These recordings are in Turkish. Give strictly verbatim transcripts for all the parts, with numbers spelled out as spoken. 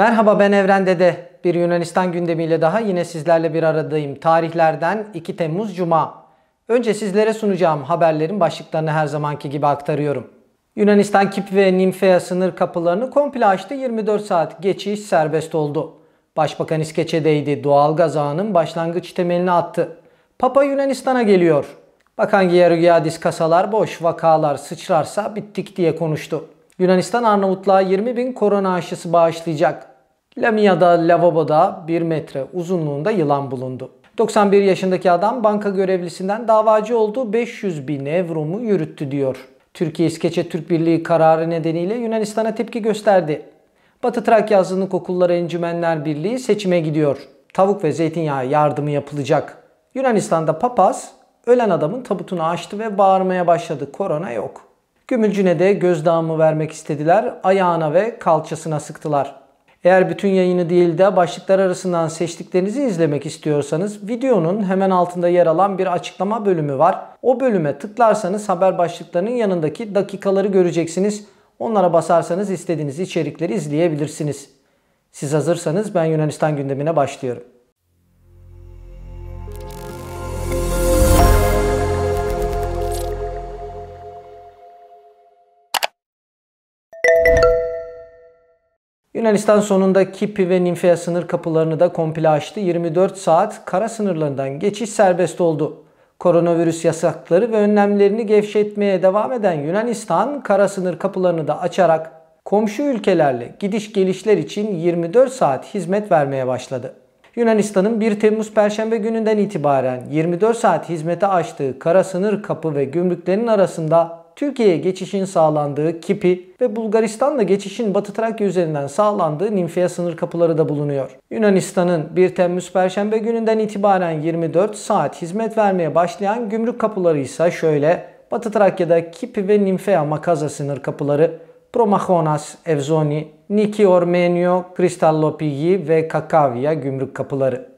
Merhaba, ben Evren Dede. Bir Yunanistan gündemiyle daha yine sizlerle bir aradayım. Tarihlerden iki Temmuz Cuma. Önce sizlere sunacağım haberlerin başlıklarını her zamanki gibi aktarıyorum. Yunanistan Kipi ve Nimfea sınır kapılarını komple açtı. yirmi dört saat geçiş serbest oldu. Başbakan İskeçe'deydi. Doğalgaz ağının başlangıç temelini attı. Papa Yunanistan'a geliyor. Bakan Georgiadis kasalar boş, vakalar sıçrarsa bittik diye konuştu. Yunanistan Arnavutluğa yirmi bin korona aşısı bağışlayacak. Lamia'da lavaboda bir metre uzunluğunda yılan bulundu. doksan bir yaşındaki adam banka görevlisinden davacı oldu, beş yüz bin avromu yürüttü diyor. Türkiye İskeçe Türk Birliği kararı nedeniyle Yunanistan'a tepki gösterdi. Batı Trakya Azınlık Okulları Encümenler Birliği seçime gidiyor. Tavuk ve zeytinyağı yardımı yapılacak. Yunanistan'da papaz ölen adamın tabutunu açtı ve bağırmaya başladı. Korona yok. Gümülcine'de gözdağımı vermek istediler. Ayağına ve kalçasına sıktılar. Eğer bütün yayını değil de başlıklar arasından seçtiklerinizi izlemek istiyorsanız videonun hemen altında yer alan bir açıklama bölümü var. O bölüme tıklarsanız haber başlıklarının yanındaki dakikaları göreceksiniz. Onlara basarsanız istediğiniz içerikleri izleyebilirsiniz. Siz hazırsanız ben Yunanistan gündemine başlıyorum. Yunanistan sonunda Kipi ve Nimfea sınır kapılarını da komple açtı. yirmi dört saat kara sınırlarından geçiş serbest oldu. Koronavirüs yasakları ve önlemlerini gevşetmeye devam eden Yunanistan kara sınır kapılarını da açarak komşu ülkelerle gidiş gelişler için yirmi dört saat hizmet vermeye başladı. Yunanistan'ın bir Temmuz Perşembe gününden itibaren yirmi dört saat hizmete açtığı kara sınır kapı ve gümrüklerin arasında Türkiye'ye geçişin sağlandığı Kipi ve Bulgaristan'la geçişin Batı Trakya üzerinden sağlandığı Nimfea sınır kapıları da bulunuyor. Yunanistan'ın bir Temmuz Perşembe gününden itibaren yirmi dört saat hizmet vermeye başlayan gümrük kapıları ise şöyle: Batı Trakya'da Kipi ve Nimfea Makaza sınır kapıları, Promahona, Evzoni, Niki Ormenio, Kristallopigi ve Kakavia gümrük kapıları.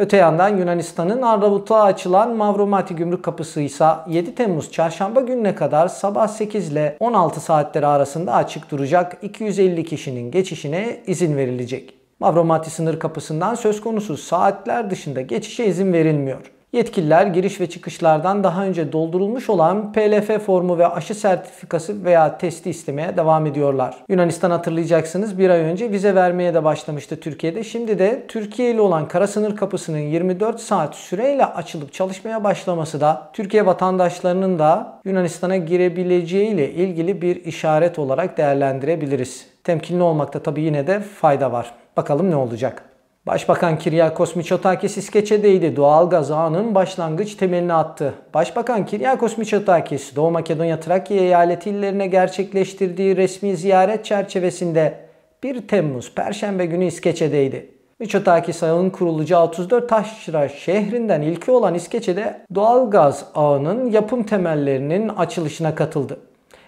Öte yandan Yunanistan'ın Arnavutluğa açılan Mavromati gümrük kapısı ise yedi Temmuz çarşamba gününe kadar sabah sekiz ile on altı saatleri arasında açık duracak, iki yüz elli kişinin geçişine izin verilecek. Mavromati sınır kapısından söz konusu saatler dışında geçişe izin verilmiyor. Yetkililer giriş ve çıkışlardan daha önce doldurulmuş olan P L F formu ve aşı sertifikası veya testi istemeye devam ediyorlar. Yunanistan, hatırlayacaksınız, bir ay önce vize vermeye de başlamıştı Türkiye'de. Şimdi de Türkiye ile olan kara sınır kapısının yirmi dört saat süreyle açılıp çalışmaya başlaması da Türkiye vatandaşlarının da Yunanistan'a girebileceği ile ilgili bir işaret olarak değerlendirebiliriz. Temkinli olmakta tabii yine de fayda var. Bakalım ne olacak? Başbakan Kiryakos Miçotakis İskeçe'deydi. Doğalgaz ağının başlangıç temelini attı. Başbakan Kiryakos Miçotakis, Doğu Makedonya Trakya eyaleti illerine gerçekleştirdiği resmi ziyaret çerçevesinde bir Temmuz Perşembe günü İskeçe'deydi. Miçotakis, ağın kurulacağı otuz dört taşra şehrinden ilki olan İskeçe'de doğalgaz ağının yapım temellerinin açılışına katıldı.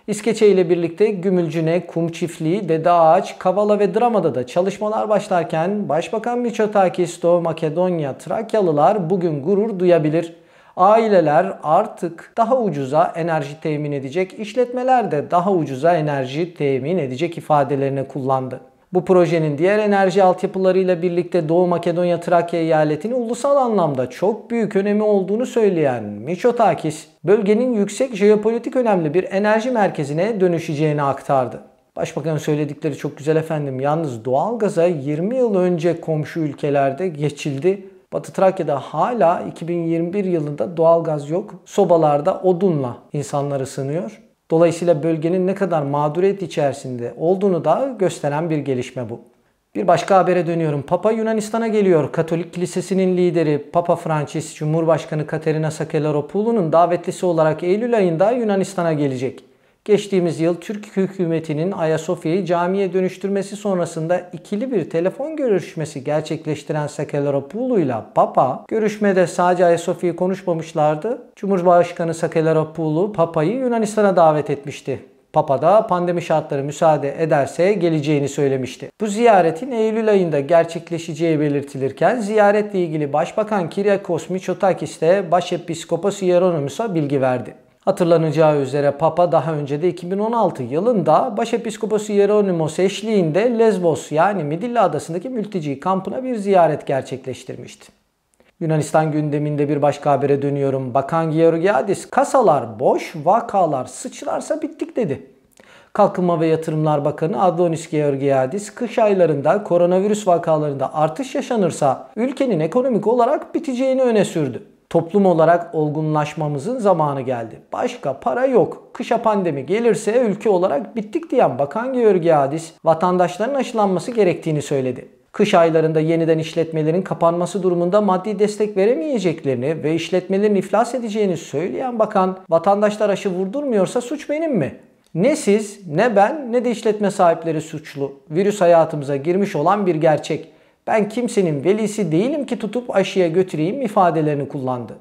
İskeçe ile birlikte Gümülcine, Kumçiftliği, Dedeağaç, Kavala ve Drama'da da çalışmalar başlarken Başbakan Miçotakis, Doğu Makedonya Trakyalılar bugün gurur duyabilir. Aileler artık daha ucuza enerji temin edecek, işletmeler de daha ucuza enerji temin edecek ifadelerini kullandı. Bu projenin diğer enerji altyapılarıyla birlikte Doğu Makedonya Trakya eyaletini ulusal anlamda çok büyük önemi olduğunu söyleyen Miçotakis, bölgenin yüksek jeopolitik önemli bir enerji merkezine dönüşeceğini aktardı. Başbakanın söyledikleri çok güzel efendim. Yalnız doğalgaza yirmi yıl önce komşu ülkelerde geçildi. Batı Trakya'da hala iki bin yirmi bir yılında doğalgaz yok. Sobalarda odunla insanlar ısınıyor. Dolayısıyla bölgenin ne kadar mağduriyet içerisinde olduğunu da gösteren bir gelişme bu. Bir başka habere dönüyorum. Papa Yunanistan'a geliyor. Katolik Kilisesi'nin lideri Papa Francis, Cumhurbaşkanı Katerina Sakelloropoulou'nun davetlisi olarak Eylül ayında Yunanistan'a gelecek. Geçtiğimiz yıl Türk hükümetinin Ayasofya'yı camiye dönüştürmesi sonrasında ikili bir telefon görüşmesi gerçekleştiren Sakelloropoulou ile Papa, görüşmede sadece Ayasofya'yı konuşmamışlardı. Cumhurbaşkanı Sakelloropoulou Papa'yı Yunanistan'a davet etmişti. Papa da pandemi şartları müsaade ederse geleceğini söylemişti. Bu ziyaretin Eylül ayında gerçekleşeceği belirtilirken ziyaretle ilgili Başbakan Kiryakos Miçotakis de Başepiskopos Hieronymos'a bilgi verdi. Hatırlanacağı üzere Papa daha önce de iki bin on altı yılında Başepiskoposu Hieronimos eşliğinde Lesbos yani Midilli adasındaki mülteci kampına bir ziyaret gerçekleştirmişti. Yunanistan gündeminde bir başka habere dönüyorum. Bakan Georgiadis kasalar boş, vakalar sıçrarsa bittik dedi. Kalkınma ve Yatırımlar Bakanı Adonis Georgiadis kış aylarında koronavirüs vakalarında artış yaşanırsa ülkenin ekonomik olarak biteceğini öne sürdü. Toplum olarak olgunlaşmamızın zamanı geldi. Başka para yok. Kışa pandemi gelirse ülke olarak bittik diyen Bakan Georgiadis vatandaşların aşılanması gerektiğini söyledi. Kış aylarında yeniden işletmelerin kapanması durumunda maddi destek veremeyeceklerini ve işletmelerin iflas edeceğini söyleyen bakan, vatandaşlar aşı vurdurmuyorsa suç benim mi? Ne siz, ne ben, ne de işletme sahipleri suçlu. Virüs hayatımıza girmiş olan bir gerçek. Ben kimsenin velisi değilim ki tutup aşıya götüreyim ifadelerini kullandı.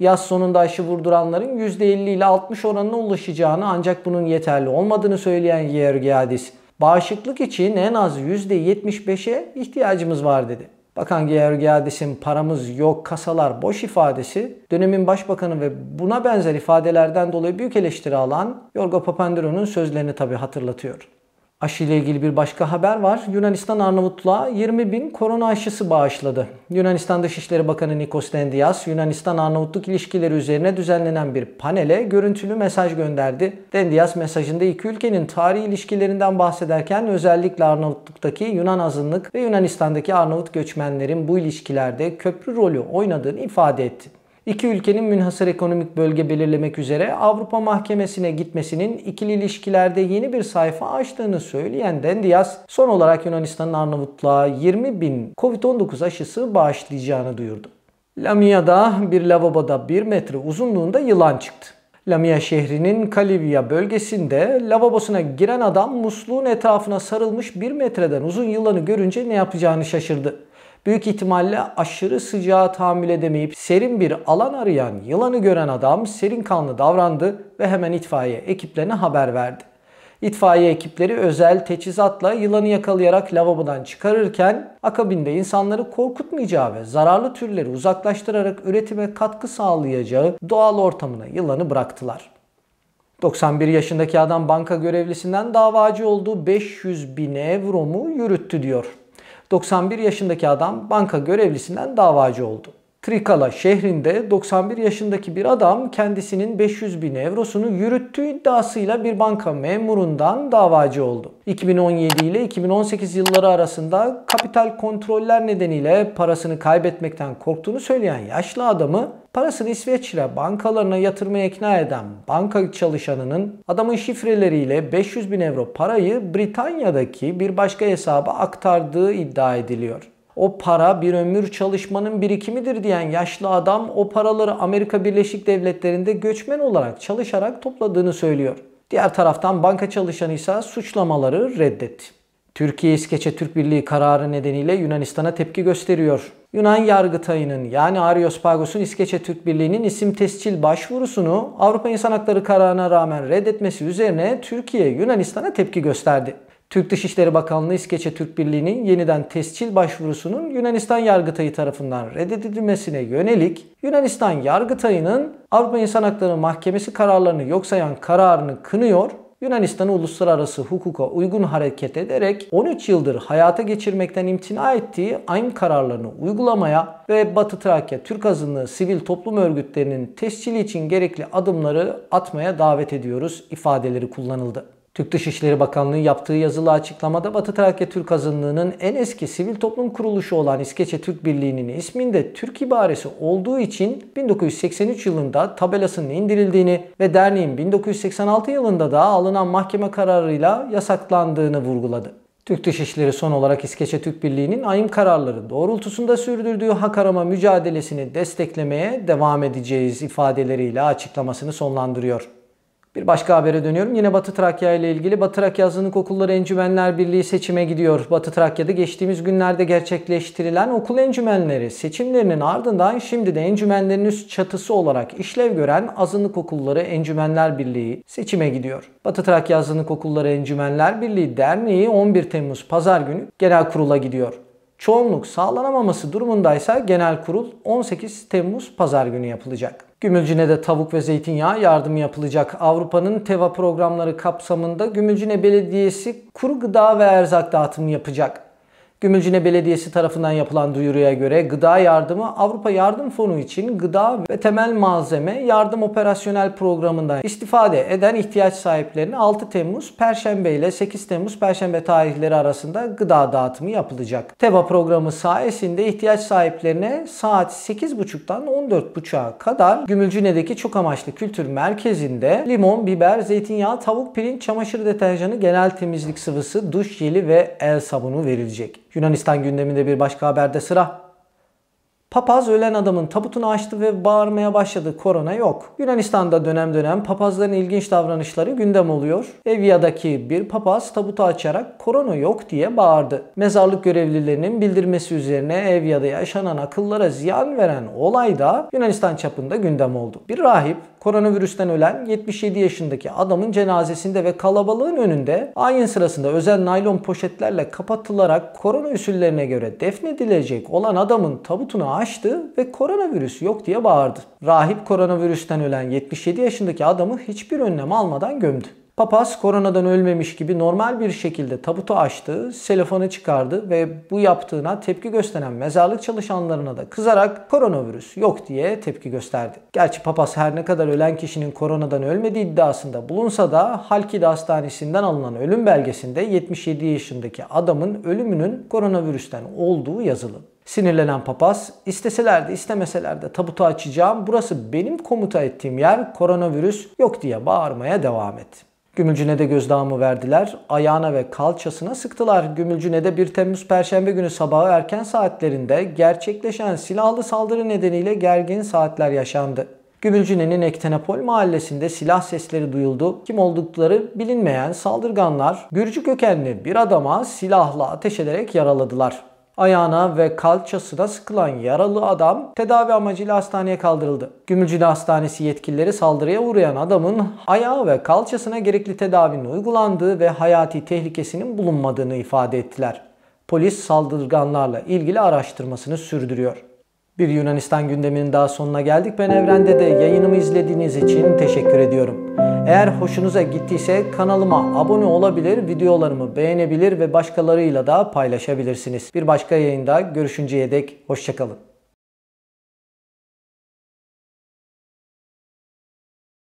Yaz sonunda aşı vurduranların yüzde elli ile altmış oranına ulaşacağını ancak bunun yeterli olmadığını söyleyen Georgiadis, bağışıklık için en az yüzde yetmiş beşe ihtiyacımız var dedi. Bakan Georgiadis'in paramız yok, kasalar boş ifadesi dönemin başbakanı ve buna benzer ifadelerden dolayı büyük eleştiri alan Yorgo Papandreou'nun sözlerini tabi hatırlatıyor. Aşı ile ilgili bir başka haber var. Yunanistan Arnavutluğa yirmi bin korona aşısı bağışladı. Yunanistan Dışişleri Bakanı Nikos Dendias, Yunanistan-Arnavutluk ilişkileri üzerine düzenlenen bir panele görüntülü mesaj gönderdi. Dendias mesajında iki ülkenin tarihi ilişkilerinden bahsederken özellikle Arnavutluk'taki Yunan azınlık ve Yunanistan'daki Arnavut göçmenlerin bu ilişkilerde köprü rolü oynadığını ifade etti. İki ülkenin münhasır ekonomik bölge belirlemek üzere Avrupa Mahkemesi'ne gitmesinin ikili ilişkilerde yeni bir sayfa açtığını söyleyen Dendias, son olarak Yunanistan'ın Arnavutluğa yirmi bin Covid on dokuz aşısı bağışlayacağını duyurdu. Lamia'da bir lavaboda bir metre uzunluğunda yılan çıktı. Lamia şehrinin Kalibya bölgesinde lavabosuna giren adam musluğun etrafına sarılmış bir metreden uzun yılanı görünce ne yapacağını şaşırdı. Büyük ihtimalle aşırı sıcağa tahammül edemeyip serin bir alan arayan yılanı gören adam serin kanlı davrandı ve hemen itfaiye ekiplerine haber verdi. İtfaiye ekipleri özel teçhizatla yılanı yakalayarak lavabodan çıkarırken akabinde insanları korkutmayacağı ve zararlı türleri uzaklaştırarak üretime katkı sağlayacağı doğal ortamına yılanı bıraktılar. doksan bir yaşındaki adam banka görevlisinden davacı olduğu beş yüz bin euro mu yürüttü diyor. doksan bir yaşındaki adam banka görevlisinden davacı oldu. Trikala şehrinde doksan bir yaşındaki bir adam kendisinin beş yüz bin eurosunu yürüttüğü iddiasıyla bir banka memurundan davacı oldu. iki bin on yedi ile iki bin on sekiz yılları arasında kapital kontroller nedeniyle parasını kaybetmekten korktuğunu söyleyen yaşlı adamı parasını İsveçre bankalarına yatırmaya ikna eden banka çalışanının adamın şifreleriyle beş yüz bin euro parayı Britanya'daki bir başka hesaba aktardığı iddia ediliyor. O para bir ömür çalışmanın birikimidir diyen yaşlı adam o paraları Amerika Birleşik Devletleri'nde göçmen olarak çalışarak topladığını söylüyor. Diğer taraftan banka çalışanıysa suçlamaları reddetti. Türkiye İskeçe Türk Birliği kararı nedeniyle Yunanistan'a tepki gösteriyor. Yunan Yargıtayı'nın yani Areospagos'un İskeçe Türk Birliği'nin isim tescil başvurusunu Avrupa İnsan Hakları kararına rağmen reddetmesi üzerine Türkiye Yunanistan'a tepki gösterdi. Türk Dışişleri Bakanlığı İskeçe Türk Birliği'nin yeniden tescil başvurusunun Yunanistan Yargıtayı tarafından reddedilmesine yönelik Yunanistan Yargıtayı'nın Avrupa İnsan Hakları Mahkemesi kararlarını yok sayan kararını kınıyor, Yunanistan'ı uluslararası hukuka uygun hareket ederek on üç yıldır hayata geçirmekten imtina ettiği A Y M kararlarını uygulamaya ve Batı Trakya Türk azınlığı sivil toplum örgütlerinin tescili için gerekli adımları atmaya davet ediyoruz ifadeleri kullanıldı. Türk Dışişleri Bakanlığı yaptığı yazılı açıklamada Batı Trakya Türk azınlığının en eski sivil toplum kuruluşu olan İskeçe Türk Birliği'nin isminde Türk ibaresi olduğu için bin dokuz yüz seksen üç yılında tabelasının indirildiğini ve derneğin bin dokuz yüz seksen altı yılında da alınan mahkeme kararıyla yasaklandığını vurguladı. Türk Dışişleri son olarak İskeçe Türk Birliği'nin A Y M kararları doğrultusunda sürdürdüğü hak arama mücadelesini desteklemeye devam edeceğiz ifadeleriyle açıklamasını sonlandırıyor. Bir başka habere dönüyorum. Yine Batı Trakya ile ilgili Batı Trakya Azınlık Okulları Encümenler Birliği seçime gidiyor. Batı Trakya'da geçtiğimiz günlerde gerçekleştirilen okul encümenleri seçimlerinin ardından şimdi de encümenlerin üst çatısı olarak işlev gören Azınlık Okulları Encümenler Birliği seçime gidiyor. Batı Trakya Azınlık Okulları Encümenler Birliği Derneği on bir Temmuz Pazar günü genel kurula gidiyor. Çoğunluk sağlanamaması durumundaysa genel kurul on sekiz Temmuz Pazar günü yapılacak. Gümülcine'de tavuk ve zeytinyağı yardımı yapılacak. Avrupa'nın TEVA programları kapsamında Gümülcine Belediyesi kuru gıda ve erzak dağıtımı yapacak. Gümülcine Belediyesi tarafından yapılan duyuruya göre gıda yardımı Avrupa Yardım Fonu için gıda ve temel malzeme yardım operasyonel programından istifade eden ihtiyaç sahiplerine altı Temmuz Perşembe ile sekiz Temmuz Perşembe tarihleri arasında gıda dağıtımı yapılacak. TEVA programı sayesinde ihtiyaç sahiplerine saat sekiz buçuktan on dört buçuğa kadar Gümülcine'deki Çok Amaçlı Kültür Merkezi'nde limon, biber, zeytinyağı, tavuk, pirinç, çamaşır deterjanı, genel temizlik sıvısı, duş jeli ve el sabunu verilecek. Yunanistan gündeminde bir başka haberde sıra. Papaz ölen adamın tabutunu açtı ve bağırmaya başladı. Korona yok. Yunanistan'da dönem dönem papazların ilginç davranışları gündem oluyor. Evya'daki bir papaz tabutu açarak korona yok diye bağırdı. Mezarlık görevlilerinin bildirmesi üzerine Evya'da yaşanan akıllara ziyan veren olay da Yunanistan çapında gündem oldu. Bir rahip koronavirüsten ölen yetmiş yedi yaşındaki adamın cenazesinde ve kalabalığın önünde ayin sırasında özel naylon poşetlerle kapatılarak korona usullerine göre defnedilecek olan adamın tabutunu açtı ve koronavirüs yok diye bağırdı. Rahip koronavirüsten ölen yetmiş yedi yaşındaki adamı hiçbir önlem almadan gömdü. Papaz koronadan ölmemiş gibi normal bir şekilde tabutu açtı, selofonu çıkardı ve bu yaptığına tepki gösteren mezarlık çalışanlarına da kızarak koronavirüs yok diye tepki gösterdi. Gerçi papaz her ne kadar ölen kişinin koronadan ölmediği iddiasında bulunsa da Halkide Hastanesi'nden alınan ölüm belgesinde yetmiş yedi yaşındaki adamın ölümünün koronavirüsten olduğu yazılı. Sinirlenen papaz, isteseler de istemeseler de tabutu açacağım, burası benim komuta ettiğim yer, koronavirüs yok diye bağırmaya devam etti. Gümülcine'de gözdağı mı verdiler, ayağına ve kalçasına sıktılar. Gümülcine'de bir Temmuz Perşembe günü sabahı erken saatlerinde gerçekleşen silahlı saldırı nedeniyle gergin saatler yaşandı. Gümülcine'nin Ektenapol mahallesinde silah sesleri duyuldu. Kim oldukları bilinmeyen saldırganlar Gürcü kökenli bir adama silahla ateş ederek yaraladılar. Ayağına ve kalçasına sıkılan yaralı adam tedavi amacıyla hastaneye kaldırıldı. Gümülcine Hastanesi yetkilileri saldırıya uğrayan adamın ayağı ve kalçasına gerekli tedavinin uygulandığı ve hayati tehlikesinin bulunmadığını ifade ettiler. Polis saldırganlarla ilgili araştırmasını sürdürüyor. Bir Yunanistan gündeminin daha sonuna geldik. Ben Evren Dede. Yayınımı izlediğiniz için teşekkür ediyorum. Eğer hoşunuza gittiyse kanalıma abone olabilir, videolarımı beğenebilir ve başkalarıyla da paylaşabilirsiniz. Bir başka yayında görüşünceye dek hoşça kalın.